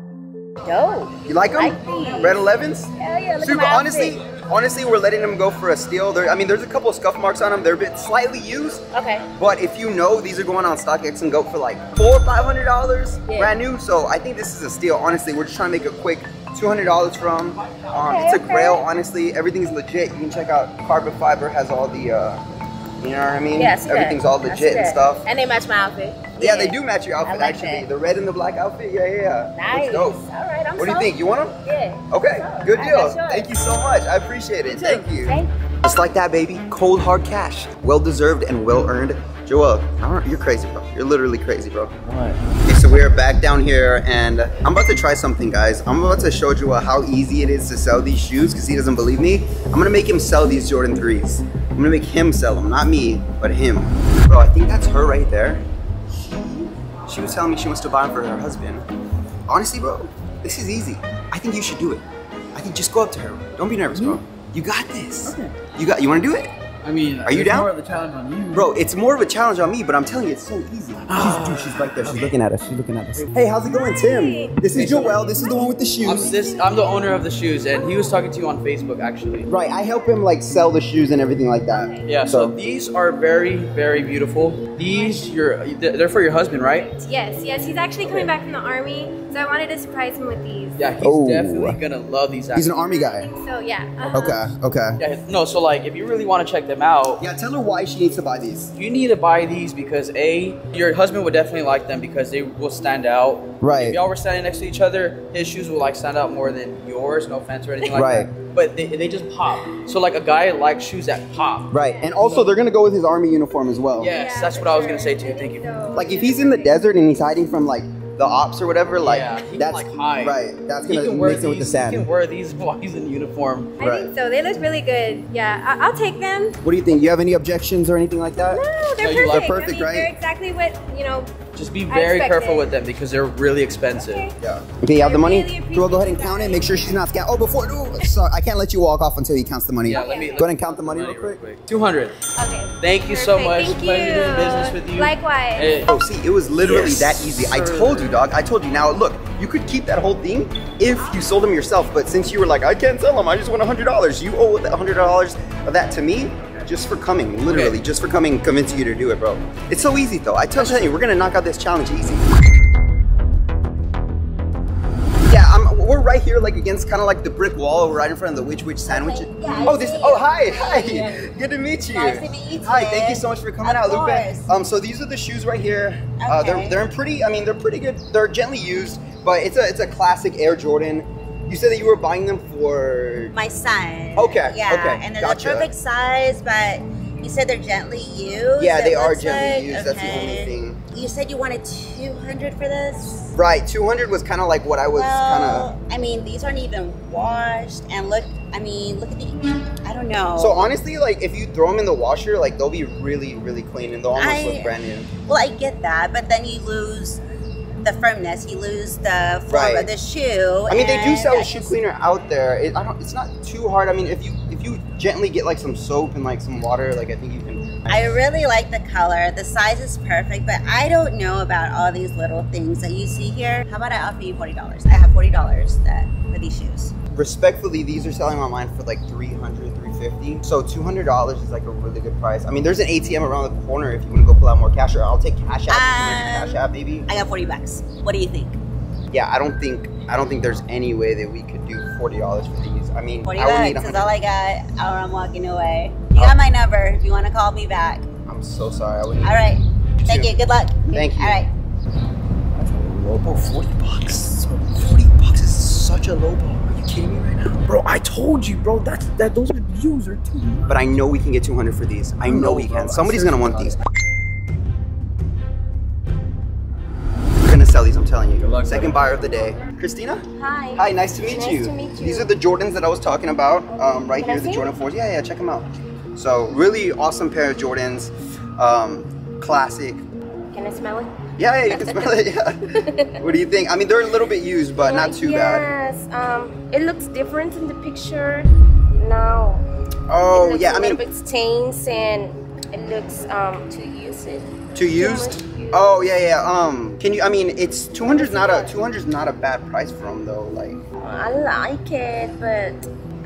dope. You like them? Red elevens? Hell yeah, look at my outfit. Honestly. Honestly, we're letting them go for a steal. They're, I mean, there's a couple of scuff marks on them. They're a bit slightly used. Okay. But if you know, these are going on StockX and go for like four or five hundred dollars, yeah. brand new. So I think this is a steal. Honestly, we're just trying to make a quick two hundred dollars from. Um, okay, it's a okay. grail. Honestly, everything's legit. You can check out Carbon Fiber has all the, uh, you know what I mean? Yes. Yeah, everything's all legit and stuff. And they match my outfit. Yeah, yeah, they do match your outfit like actually. That. The red and the black outfit. Yeah, yeah, yeah. Nice. All right, I'm What sold. do you think? You want them? Yeah. Okay, good deal. Thank you so much. I appreciate it. Thank you. Thank you. Just like that, baby. Cold hard cash. Well deserved and well earned. Joel, you're crazy, bro. You're literally crazy, bro. What? Okay, so we are back down here, and I'm about to try something, guys. I'm about to show Joel how easy it is to sell these shoes because he doesn't believe me. I'm gonna make him sell these Jordan threes. I'm gonna make him sell them, not me, but him. Bro, I think that's her right there. She was telling me she wants to buy them for her husband. Honestly, bro, this is easy. I think you should do it. I think just go up to her. Don't be nervous, bro. You got this. Okay. You got. You want to do it? I mean, are you down? More of a challenge on you, bro. It's more of a challenge on me, but I'm telling you, it's so easy. Ah, she's, dude, she's right there. She's okay. looking at us. She's looking at us. Hey, how's it going, Tim? This is Joel. This is the one with the shoes. I'm, this, I'm the owner of the shoes, and he was talking to you on Facebook, actually. Right. I help him like sell the shoes and everything like that. Yeah. So, so these are very, very beautiful. These, you're, they're for your husband, right? Yes. Yes. He's actually coming back from the army, so I wanted to surprise him with these. Yeah. He's oh. definitely gonna love these. Actually. He's an army guy. I think so yeah. Uh-huh. Okay. Okay. Yeah. No. So like, if you really want to check them out. Yeah, tell her why she needs to buy these. You need to buy these because A, your husband would definitely like them because they will stand out. Right. If y'all were standing next to each other, his shoes will like stand out more than yours, no offense or anything like right. that. Right. But they, they just pop. So like a guy likes shoes that pop. Right, and also so, they're gonna go with his army uniform as well. Yes, yeah, that's what sure. I was gonna say to you, thank you. Like if he's in the desert and he's hiding from like the ops or whatever, like yeah, he that's can, like, hide. right. That's gonna mix it with the sand. You can wear these while he's in uniform. I right. think so. They look really good. Yeah, I I'll take them. What do you think? You have any objections or anything like that? No, they're no, perfect. They're perfect, I mean, right? They're exactly what you know. Just be very careful with them because they're really expensive. Okay. Yeah. Okay, you have the money? Really Joel, go ahead and count it. Make sure she's not scared. Oh, before, no, sorry, I can't let you walk off until he counts the money. Yeah, let me, go ahead and count the money real quick. quick. two hundred. Okay. Thank you Perfect. so much. Thank Pleasure you. doing business with you. Likewise. Hey. Oh, see, it was literally yes, that easy. Sir. I told you, dog. I told you. Now, look, you could keep that whole thing if you sold them yourself. But since you were like, I can't sell them. I just want one hundred dollars. You owe one hundred dollars of that to me. Just for coming, literally, okay. just for coming, convincing you to do it, bro. It's so easy, though. I tell you, we're gonna knock out this challenge easy. Yeah, I'm, we're right here, like against kind of like the brick wall. We're right in front of the Witch Witch sandwich. Okay. Yeah, oh, this. Oh, hi, hi. Yeah. Good to meet you. Nice to meet you. Hi, thank you so much for coming of out, Lupe. Um, so these are the shoes right here. Okay. Uh, they're they're pretty. I mean, they're pretty good. They're gently used, but it's a it's a classic Air Jordan. You said that you were buying them for my son. Okay. Yeah. Okay. And they're gotcha. the perfect size, but you said they're gently used. Yeah, they are gently like? used. Okay. That's the only thing. you said you wanted two hundred for this? Right, two hundred was kind of like what I was well, kind of... I mean, these aren't even washed, and look, I mean, look at the... I don't know. So honestly, like, if you throw them in the washer, like, they'll be really, really clean, and they'll almost I, look brand new. Well, I get that, but then you lose the firmness, you lose the form right. of the shoe. I mean, they do sell a shoe cleaner out there. It, I don't, it's not too hard. I mean, if you if you gently get like some soap and like some water, like I think you can. I, I really like the color. The size is perfect, but I don't know about all these little things that you see here. How about I offer you forty dollars? I have forty dollars that for these shoes. Respectfully, these are selling online for like three hundred, three fifty. So two hundred dollars is like a really good price. I mean, there's an A T M around the corner if you want to go pull out more cash, or I'll take cash out. Um, cash out, baby. I got forty bucks. What do you think? Yeah, I don't think I don't think there's any way that we could do forty dollars for these. I mean, forty bucks is all I got, or I'm walking away. You oh. got my number if you want to call me back. I'm so sorry. I wouldn't. All right. Thank you. Good luck. Thank you. All right. That's a low ball. forty bucks. forty bucks is such a low ball. Me right now. Bro, I told you, bro, that's, that those are views or two. But I know we can get two hundred for these. I know no, we can. Bro, somebody's gonna want these. We're gonna sell these, I'm telling you. Good luck, Second buddy. buyer of the day. Christina? Hi. Hi, nice to meet nice you. Nice to meet you. These are the Jordans that I was talking about um, right can here, the Jordan fours. Yeah, yeah, check them out. So, really awesome pair of Jordans. Um, classic. Can I smell it? Yeah, yeah, you can smell it, yeah. What do you think? I mean, they're a little bit used, but not too bad. Yes, um, it looks different in the picture now. Oh, yeah, I mean. It looks a little bit stains and it looks um, too used. Too used? Oh, yeah, yeah. Um, can you, I mean, it's two hundred's not a, two hundred's not a bad price for them, though. Like, I like it, but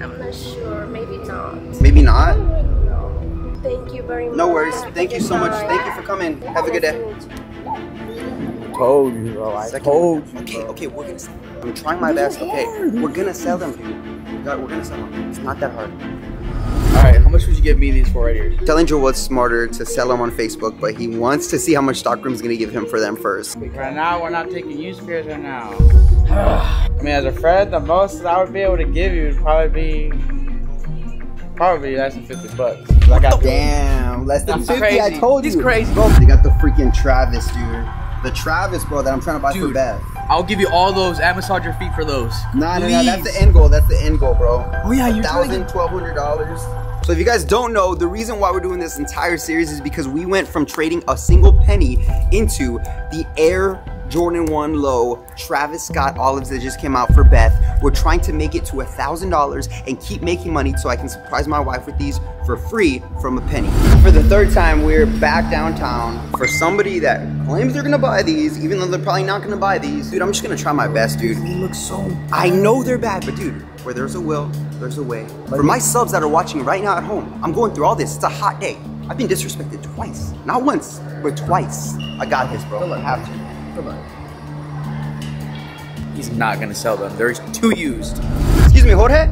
I'm not sure. Maybe not. Maybe not? No. Thank you very much. No worries. Thank you so much. Thank you for coming. Have a good day. I told you, bro. I Second. told you. Okay, bro. okay, we're gonna sell them. I'm trying my best. Okay, we're gonna sell them, dude. God, we're gonna sell them. It's not that hard. All right, how much would you give me these for right here? Tellinger was smarter to sell them on Facebook, but he wants to see how much Stockroom's gonna give him for them first. Right now, we're not taking used pairs right now. I mean, as a friend, the most that I would be able to give you would probably be. Probably less than fifty bucks. I got Damn, less than fifty. Crazy. I told you. He's crazy, bro. They got the freaking Travis, dude. The Travis, bro, that I'm trying to buy Dude, for Beth. I'll give you all those and massage your feet for those. Nah, Please. nah, nah, that's the end goal. That's the end goal, bro. Oh, yeah, you're thousand, twelve hundred dollars. So if you guys don't know, the reason why we're doing this entire series is because we went from trading a single penny into the Air Jordan one Low Travis Scott olives that just came out for Beth. We're trying to make it to a thousand dollars and keep making money so I can surprise my wife with these for free from a penny. For the third time, we're back downtown for somebody that claims they're gonna buy these, even though they're probably not gonna buy these. Dude, I'm just gonna try my best, dude. They look so bad. I know they're bad, but dude, where there's a will, there's a way. For my subs that are watching right now at home, I'm going through all this. It's a hot day. I've been disrespected twice. Not once, but twice. I got this, bro. I have to. Come on. He's not gonna sell them. They're too used. Excuse me, Jorge?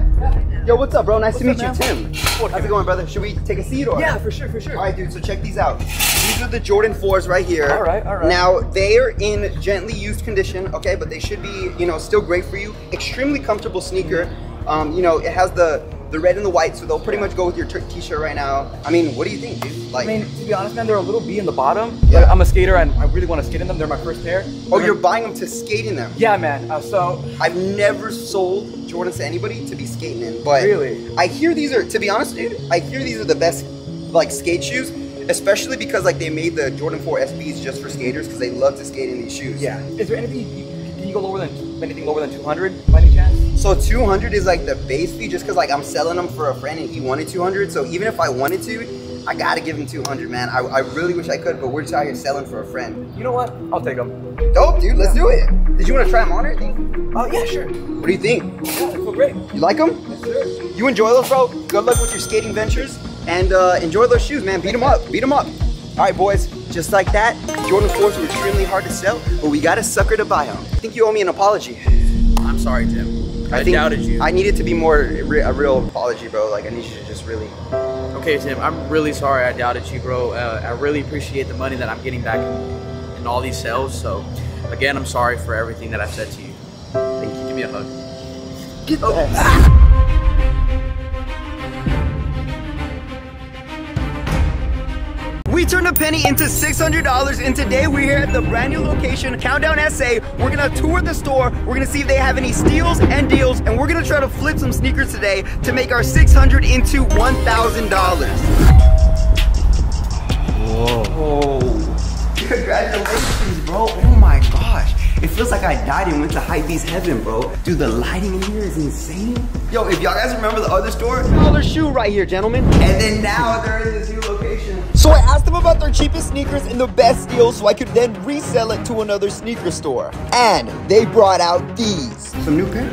Yo, what's up, bro? Nice what's to meet up, you, man? Tim. Jorge. How's it going, brother? Should we take a seat or? Yeah, for sure, for sure. All right, dude, so check these out. These are the Jordan fours right here. All right, all right. Now, they are in gently used condition, okay? But they should be, you know, still great for you. Extremely comfortable sneaker. Um, you know, it has the, the red and the white, so they'll pretty much go with your t-shirt right now. I mean, what do you think, dude? Like, I mean, to be honest, man, they're a little B in the bottom. Yeah. Like, I'm a skater, and I really want to skate in them. They're my first pair. Oh, they're you're my... buying them to skate in them? Yeah, man. Uh, so I've never sold Jordans to anybody to be skating in, but really, I hear these are. To be honest, dude, I hear these are the best, like, skate shoes. Especially because like they made the Jordan four S Bs just for skaters because they love to skate in these shoes. Yeah. Is there anything you, can you go lower than? Anything lower than two hundred by any chance? So two hundred is like the base fee just because like I'm selling them for a friend and he wanted two hundred. So even if I wanted to, I gotta give him two hundred, man. I, I really wish I could, but we're just out here selling for a friend. You know what? I'll take them. Dope, dude. Let's yeah. do it. Did you want to try them on or anything? Oh, uh, yeah, sure. What do you think? Yeah, they feel great. You like them? Yes, sir. You enjoy those, bro? Good luck with your skating ventures and uh, enjoy those shoes, man. Beat them up. Beat them up. All right, boys, just like that, Jordan fours were extremely hard to sell, but we got a sucker to buy them. I think you owe me an apology. I'm sorry, Tim. I, I think doubted you. I needed to be more re a real apology, bro. Like, I need you to just really... Okay, Tim, I'm really sorry I doubted you, bro. Uh, I really appreciate the money that I'm getting back in all these sales. So, again, I'm sorry for everything that I've said to you. Thank you. Give me a hug. Get oh. the ah. We turned a penny into six hundred dollars, and today we're here at the brand new location, Countdown S A. We're gonna tour the store, we're gonna see if they have any steals and deals, and we're gonna try to flip some sneakers today to make our six hundred into one thousand dollars. Whoa. Whoa. Congratulations, bro. Oh my gosh. It feels like I died and went to Hypebeast heaven, bro. Dude, the lighting in here is insane. Yo, if y'all guys remember the other store, dollar shoe right here, gentlemen. And then now they're in this new location. So I asked them about their cheapest sneakers and the best deals so I could then resell it to another sneaker store. And they brought out these. Some new pairs?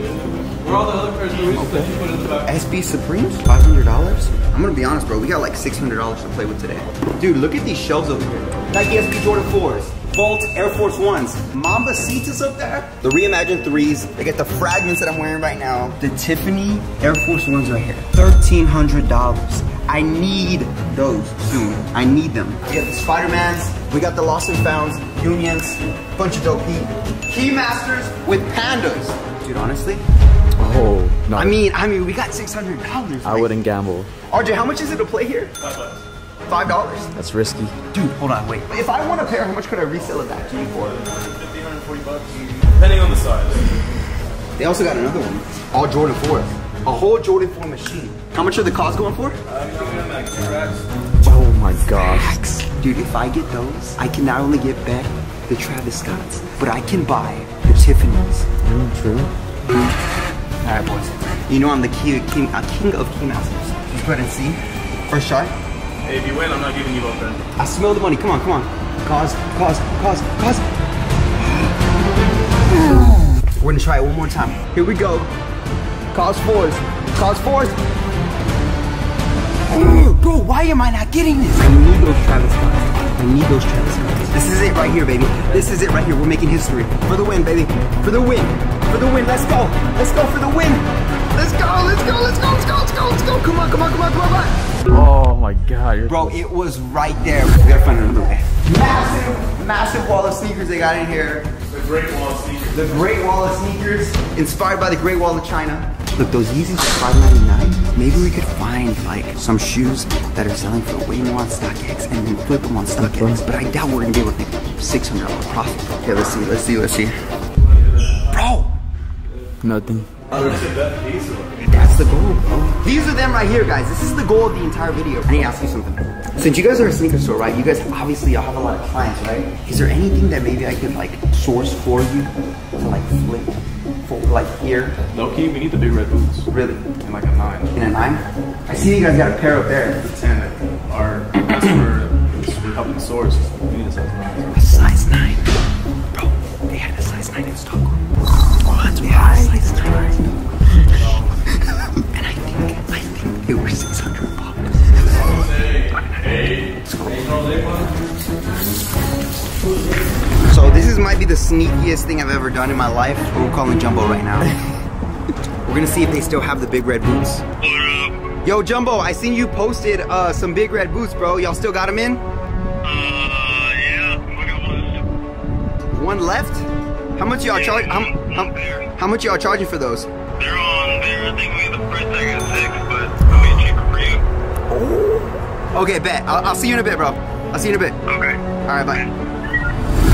Where all the other pairs are, okay. That you put in the back? S B Supremes, five hundred dollars. I'm gonna be honest, bro. We got like six hundred dollars to play with today. Dude, look at these shelves over here. Nike S B Jordan fours. Volt Air Force Ones, Mamba Cetus up there, the Reimagined Threes. They get the fragments that I'm wearing right now. The Tiffany Air Force Ones right here, thirteen hundred dollars. I need those soon. I need them. We got the Spider-Mans. We got the Lost and Founds, Unions, bunch of dope heat. Key Masters with Pandas. Dude, honestly. Oh, no. I mean, I mean, we got six hundred dollars. Right? I wouldn't gamble. R J, how much is it to play here? Five bucks. Five dollars? That's risky. Dude, hold on, wait. If I want a pair, how much could I resell it back to you for? one fifty, one forty bucks. Depending on the size. They also got another one. All Jordan fours. A whole Jordan four machine. How much are the costs going for? I'm going to make two racks. Oh my gosh. Dude, if I get those, I can not only get back the Travis Scotts, but I can buy the Tiffany's. Mm, true. All right, boys. You know I'm the king, king, king of key masters. Just go ahead and see. First shot. Hey, if you win, I'm not giving you both then. I smell the money. Come on, come on. Cause, cause, cause, cause. We're gonna try it one more time. Here we go. Cause fours. Cause fours. Oh, bro, why am I not getting this? I need those Travis Scotts. I need those Travis Scotts. This is it right here, baby. This is it right here. We're making history. For the win, baby. For the win. For the win. Let's go. Let's go for the win. Let's go, let's go, let's go, let's go, let's go, let's go. Come on, come on, come on, come on, come on. Oh my God. You're bro, it was right there. We gotta find another way. Massive, massive wall of sneakers they got in here. The Great Wall of Sneakers. The Great Wall of Sneakers, inspired by the Great Wall of China. Look, those Yeezys are five ninety-nine. Maybe we could find like some shoes that are selling for way more on StockX and then flip them on StockX. But I doubt we're gonna be able to make six hundred dollars profit. Okay, let's see, let's see, let's see. Bro. Nothing. That's the goal, bro. These are them right here, guys. This is the goal of the entire video. I need to ask you something. Since you guys are a sneaker store, right? You guys obviously have a lot of clients, right? Is there anything that maybe I could like source for you to like flip for like here? No key, we need the big red boots. Really? In like a nine. In a nine? I see you guys got a pair up there. It's a ten. Our customer we're helping source. We need a size nine. A size nine. Bro, they had a size nine in Stockroom. What? Yeah, I like that. And I think, I think they were six hundred bucks. So this is might be the sneakiest thing I've ever done in my life. But we're calling Jumbo right now. We're gonna see if they still have the big red boots. Yo, Jumbo, I seen you posted uh, some big red boots, bro. Y'all still got them in? Uh, yeah. One left. How much y'all charge? I'm. How, how much y'all charging for those? They're on there. I think we the price tag at six, but it'll be cheaper for you. Oh. Okay, bet. I'll, I'll see you in a bit, bro. I'll see you in a bit. Okay. All right, bye.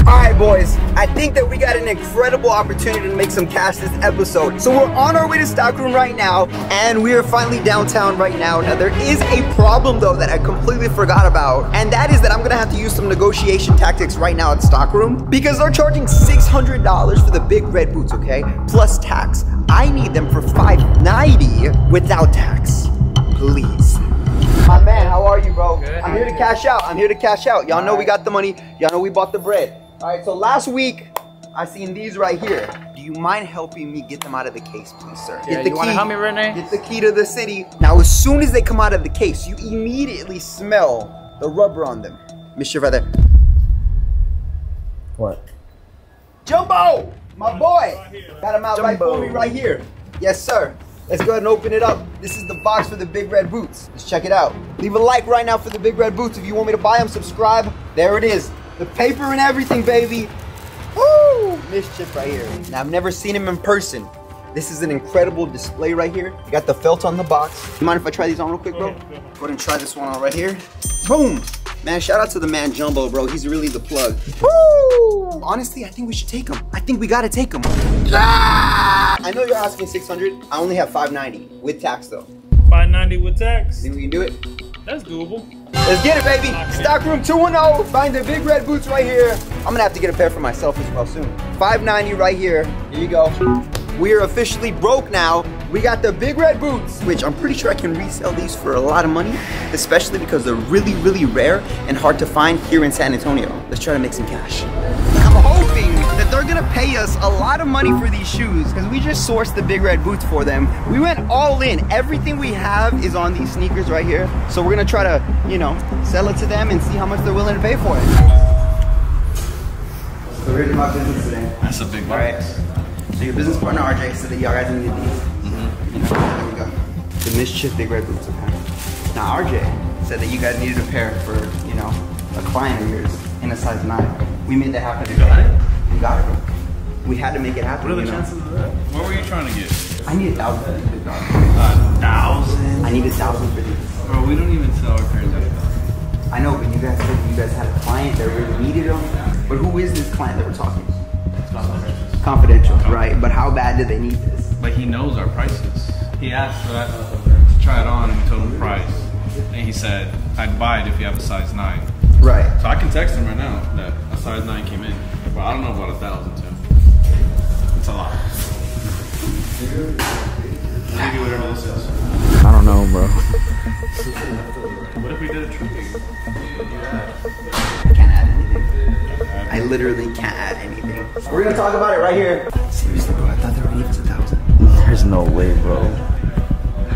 All right, boys. I think that we got an incredible opportunity to make some cash this episode. So we're on our way to Stockroom right now, and we are finally downtown right now. Now, there is a problem, though, that I completely forgot about, and that is that I'm going to have to use some negotiation tactics right now at Stockroom because they're charging six hundred dollars for the big red boots, okay, plus tax. I need them for five ninety without tax, please. My man, how are you, bro? Good. I'm here to cash out. I'm here to cash out. Y'all know we got the money. Y'all know we bought the bread. All right, so last week, I seen these right here. Do you mind helping me get them out of the case, please, sir? Yeah, get the you key. Wanna help me, Renee? Get the key to the city. Now, as soon as they come out of the case, you immediately smell the rubber on them. Mister Brother. What? Jumbo, my boy. Got him out Jumbo. Right for me right here. Yes, sir. Let's go ahead and open it up. This is the box for the big red boots. Let's check it out. Leave a like right now for the big red boots. If you want me to buy them, subscribe. There it is. The paper and everything, baby. Woo! Mischief right here. Now, I've never seen him in person. This is an incredible display right here. You got the felt on the box. You mind if I try these on real quick, bro? Go ahead and try this one on right here. Boom! Man, shout out to the man Jumbo, bro. He's really the plug. Woo! Honestly, I think we should take him. I think we gotta take him. Ah! I know you're asking six hundred. I only have five ninety with tax though. five ninety with tax? Think we can do it? That's doable. Let's get it, baby. Stockroom two one zero. Find the big red boots right here. I'm gonna have to get a pair for myself as well soon. five ninety right here. Here you go. We are officially broke now. We got the big red boots, which I'm pretty sure I can resell these for a lot of money, especially because they're really, really rare and hard to find here in San Antonio. Let's try to make some cash. I'm hoping that they're gonna pay us a lot of money for these shoes because we just sourced the big red boots for them. We went all in. Everything we have is on these sneakers right here. So we're gonna try to, you know, sell it to them and see how much they're willing to pay for it. So we're in my business today. That's a big box. So your business partner, R J, said that y'all guys need these. Mm-hmm. You know, there we go. The mischief big red boots, okay. Now, R J said that you guys needed a pair for, you know, a client of yours in a size nine. We made that happen today. You got it? We got it, bro. We had to make it happen. What are the chances of that? What were you trying to get? I need a thousand. A thousand? I need a thousand for these. Bro, we don't even sell our pairs like that. I know, but you guys said you guys had a client that really needed them. But who is this client that we're talking to? Confidential. Confidential, right? But how bad do they need this? But he knows our prices. He asked for that to try it on and we told him the price. And he said, I'd buy it if you have a size nine. Right. So I can text him right now that a size nine came in. But I don't know about a thousand, too. It's a lot. I'll give you whatever this is. I don't know, bro. What if we did a trick? I can't add anything. I literally can't add anything. We're gonna talk about it right here. Seriously, bro, I thought there were even a thousand. There's no way, bro. I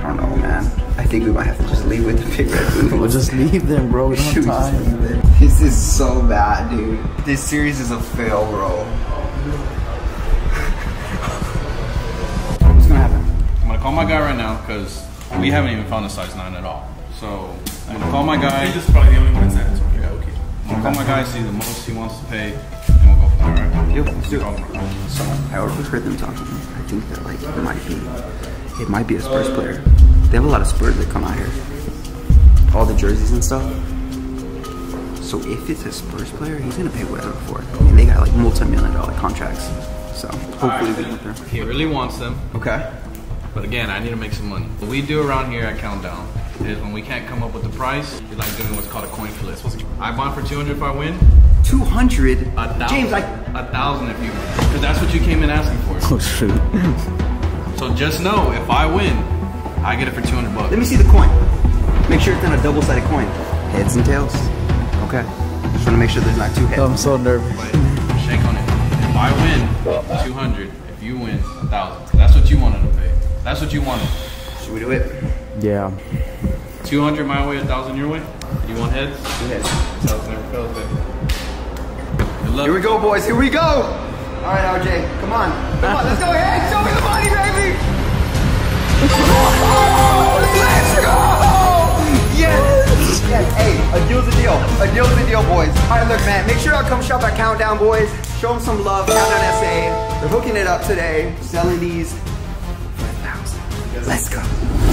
don't know, man. I think we might have to just leave with the big red boots. We'll just leave them, bro. We don't time. This is so bad, dude. This series is a fail, bro. What's gonna happen? I'm gonna call my guy right now because we haven't even found a size nine at all. So I'm gonna call my guy. He's just probably the only one that's okay. Okay. I'm gonna call my guy, see the most he wants to pay. Yo, let's do it. So, I already heard them talking. I think that like it might be, it might be a Spurs player. They have a lot of Spurs that come out here, all the jerseys and stuff. So if it's a Spurs player, he's gonna pay whatever for it. And they got like multi-million dollar contracts. So hopefully we get them. He really wants them. Okay. But again, I need to make some money. What we do around here at Countdown is when we can't come up with the price, we like doing what's called a coin flip. I bond for two hundred if I win. two hundred? James, I... A thousand if you win. Because that's what you came in asking for. Oh, shoot. So just know, if I win, I get it for two hundred bucks. Let me see the coin. Make sure it's not a double-sided coin. Heads and tails? Okay. Just want to make sure there's not two heads. I'm so nervous. But shake on it. If I win, two hundred. If you win, a thousand. That's what you wanted to pay. That's what you wanted. Should we do it? Yeah. two hundred my way, a thousand your way? You want heads? Two heads. Thousand never fails, baby. Here we go, boys. Here we go. All right, R J. Come on. Come on. Let's go ahead. Show me the money, baby. Oh, let's go. Yes. Yes. Hey, a deal's a deal. A deal's a deal, boys. All right, look, man. Make sure y'all come shop at Countdown, boys. Show them some love. Countdown S A. They're hooking it up today. Selling these for a thousand. Let's go.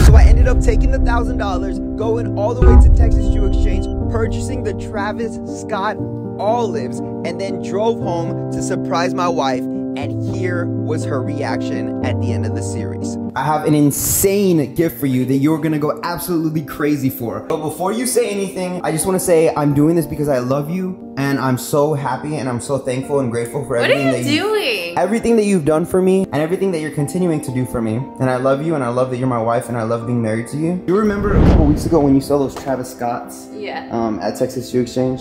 So I ended up taking the thousand dollars, going all the way to Texas Shoe Exchange, purchasing the Travis Scott olives, and then drove home to surprise my wife, and here was her reaction at the end of the series. I have an insane gift for you that you're gonna go absolutely crazy for. But before you say anything, I just wanna say I'm doing this because I love you, and I'm so happy, and I'm so thankful and grateful for everything that you- What are you doing? Everything that you've done for me and everything that you're continuing to do for me. And I love you and I love that you're my wife and I love being married to you. Do you remember a couple weeks ago when you saw those Travis Scotts? Yeah. Um, at Texas Shoe Exchange?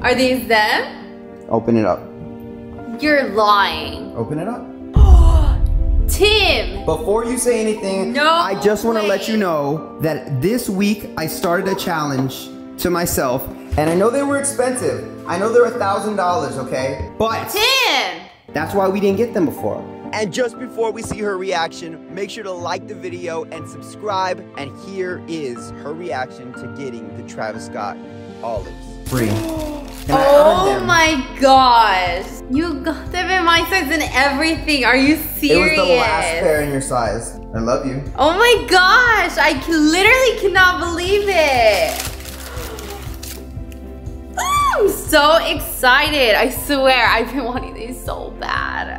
Are these them? Open it up. You're lying. Open it up. Tim! Before you say anything, no I just want to let you know that this week I started a challenge to myself. And I know they were expensive. I know they're a thousand dollars, okay? But Tim! That's why we didn't get them before. And just before we see her reaction, make sure to like the video and subscribe. And here is her reaction to getting the Travis Scott olives. Free. And oh my gosh. You got them in my size and everything. Are you serious? It was the last pair in your size. I love you. Oh my gosh. I can, literally cannot believe it. I'm so excited. I swear, I've been wanting these so bad.